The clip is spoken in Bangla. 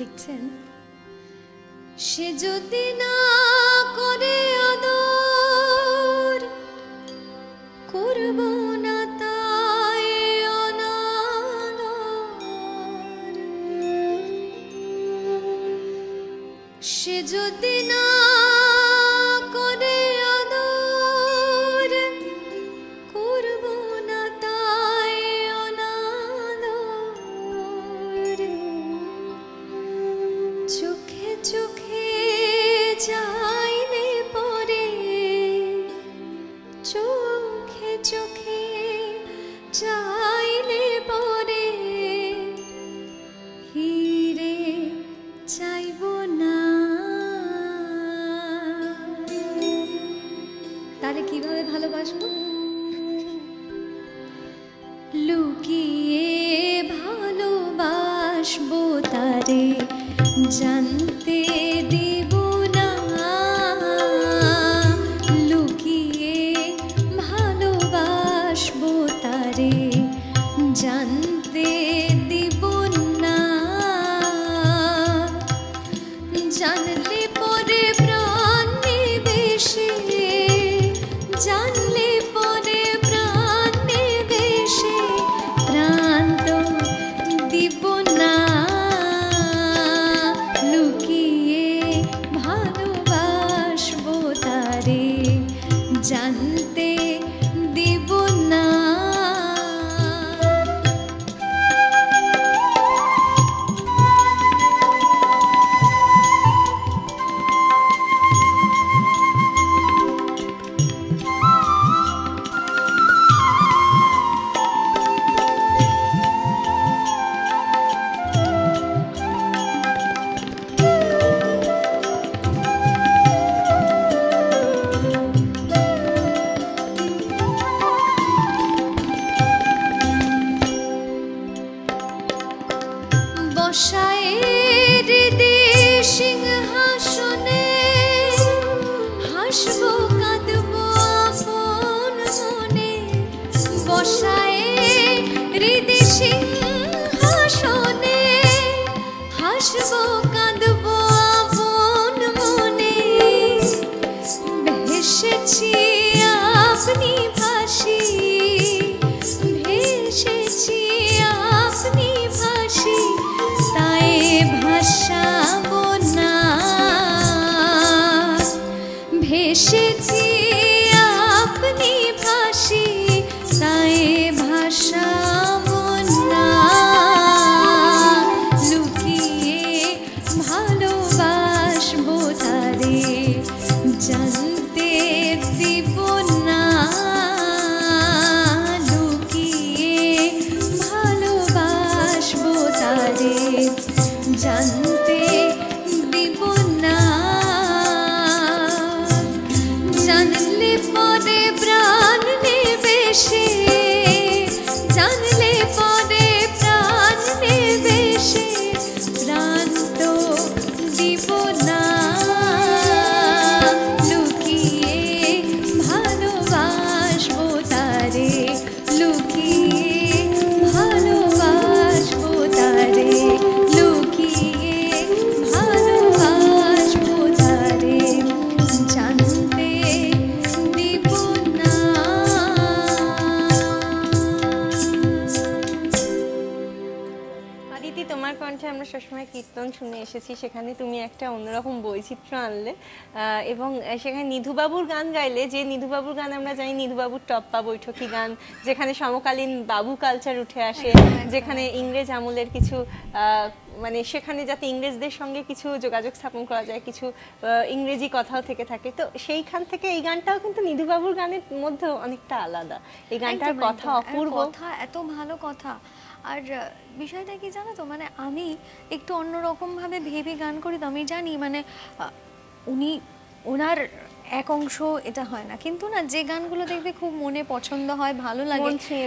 লিখছেন, সে যদি না করে আদর করব না তাই অনাদর, সে যদি না কিভাবে ভালোবাসবো, লুকিয়ে ভালোবাসবো তারে, জানতে দিব না। লুকিয়ে ভালোবাসবো তারে, জানতে দিব না। জানলে পরে প্রাণে বেশি, জানলে পরে প্রাণে বেশি, প্রাণ তো দিব না। লুকিয়ে ভালোবাসবো তারে, জানতে দিব না। বসায়ের সিংহাসনে হাসবো কাঁদবো আপন মনে, বসায়ের সিংহাসনে হাসবো কাঁদবো আপন মনে। ভেসেছি আপনি ভাসি, ভেসেছি আপনি ভাসি, তাই ভাসাবো না। ভেসেছি আপনি ভাসি, তাই ভাসাবো না। লুকিয়ে ভালোবাসবো তারে, জানতে দিব না। জানতে দিব না। জানলে পরে প্রাণ নেবে সে, জানলে পরে প্রাণ নেবে সে, প্রাণ তো দিব না। লুকিয়ে ভালোবাসবো তারে, লুকিয়ে ভালোবাসবো তারে, আমরা সবসময় কীর্তন শুনে এসেছি। সেখানে তুমি একটা অন্যরকম বৈচিত্র্য আনলে এবং সেখানে নিধুবাবুর গান গাইলে। যে নিধুবাবুর গান আমরা জানি, নিধুবাবুর টপ্পা বৈঠকি গান, যেখানে সমকালীন বাবু কালচার উঠে আসে, যেখানে ইংরেজ আমলের কিছু মানে সেখানে যাতে ইংরেজদের সঙ্গে কিছু যোগাযোগ স্থাপন করা যায়, কিছু ইংরেজি কথাও থেকে থাকে। তো সেইখান থেকে এই গানটাও কিন্তু নিধুবাবুর গানের মধ্যে অনেকটা আলাদা। এই গানটার কথা অপূর্ব, কথা এত ভালো কথা। আর বিষয়টা কি জানো তো, মানে আমি একটু অন্যরকমভাবে ভেবে গান করি। তো আমি জানি মানে উনি ওনার এক অংশ এটা হয় না, কিন্তু না যে গানগুলো দেখবে খুব মনে পছন্দ হয়, ভালো লাগে।